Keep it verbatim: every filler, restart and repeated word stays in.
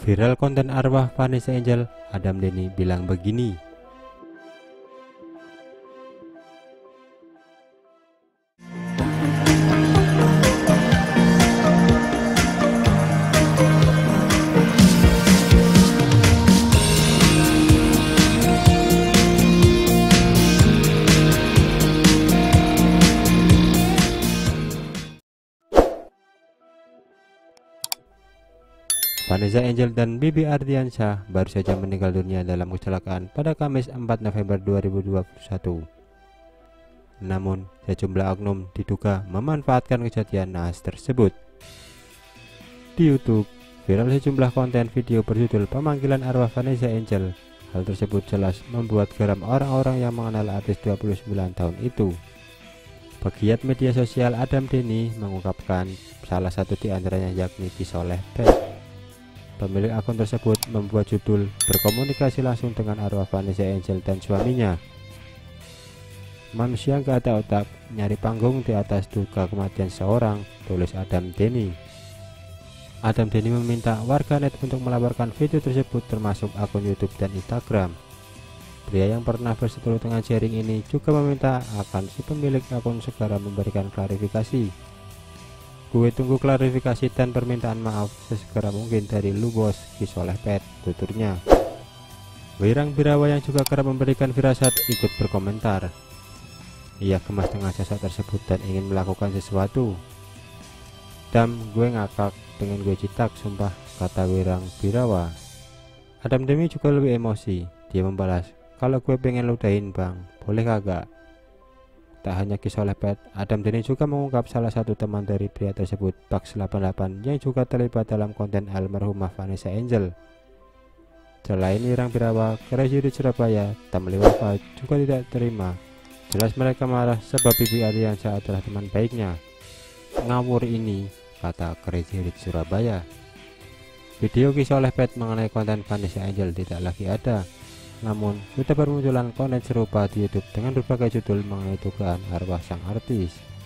Viral konten arwah Vanessa Angel, Adam Deni bilang begini. Vanessa Angel dan Bibi Ardiansyah baru saja meninggal dunia dalam kecelakaan pada Kamis empat November dua ribu dua puluh satu. Namun, sejumlah oknum diduga memanfaatkan kejadian naas tersebut. Di YouTube, viral sejumlah konten video berjudul pemanggilan arwah Vanessa Angel. Hal tersebut jelas membuat geram orang-orang yang mengenal artis dua puluh sembilan tahun itu. Pegiat media sosial Adam Deni mengungkapkan salah satu di antaranya yakni Ki Soleh Pet. Pemilik akun tersebut membuat judul berkomunikasi langsung dengan arwah Vanessa Angel dan suaminya. Manusia nggak ada otak, nyari panggung di atas duka kematian seorang, tulis Adam Deni. Adam Deni meminta warganet untuk melaporkan video tersebut termasuk akun YouTube dan Instagram. Pria yang pernah berseteru dengan sharing ini juga meminta akan si pemilik akun segera memberikan klarifikasi. Gue tunggu klarifikasi dan permintaan maaf sesegera mungkin dari lu bos, Ki Soleh Pet, tuturnya. Wirang Birawa yang juga kerap memberikan firasat ikut berkomentar. Ia kemas tengah jasad tersebut dan ingin melakukan sesuatu. Dam, gue ngakak, pengen gue citak sumpah, kata Wirang Birawa. Adam Deni juga lebih emosi, dia membalas, kalau gue pengen ludahin bang, boleh kagak? Tak hanya Ki Soleh Pet, Adam Deni juga mengungkap salah satu teman dari pria tersebut, Pax delapan delapan, yang juga terlibat dalam konten almarhumah Vanessa Angel. Selain Wirang Birawa, Crazy Hirit Surabaya, Tamli Wafa juga tidak terima. Jelas mereka marah sebab Bibi Alianza adalah teman baiknya. Ngawur ini, kata Crazy Hirit Surabaya. Video Ki Soleh Pet mengenai konten Vanessa Angel tidak lagi ada. Namun, sudah bermunculan konten serupa di YouTube dengan berbagai judul mengenai dugaan arwah sang artis.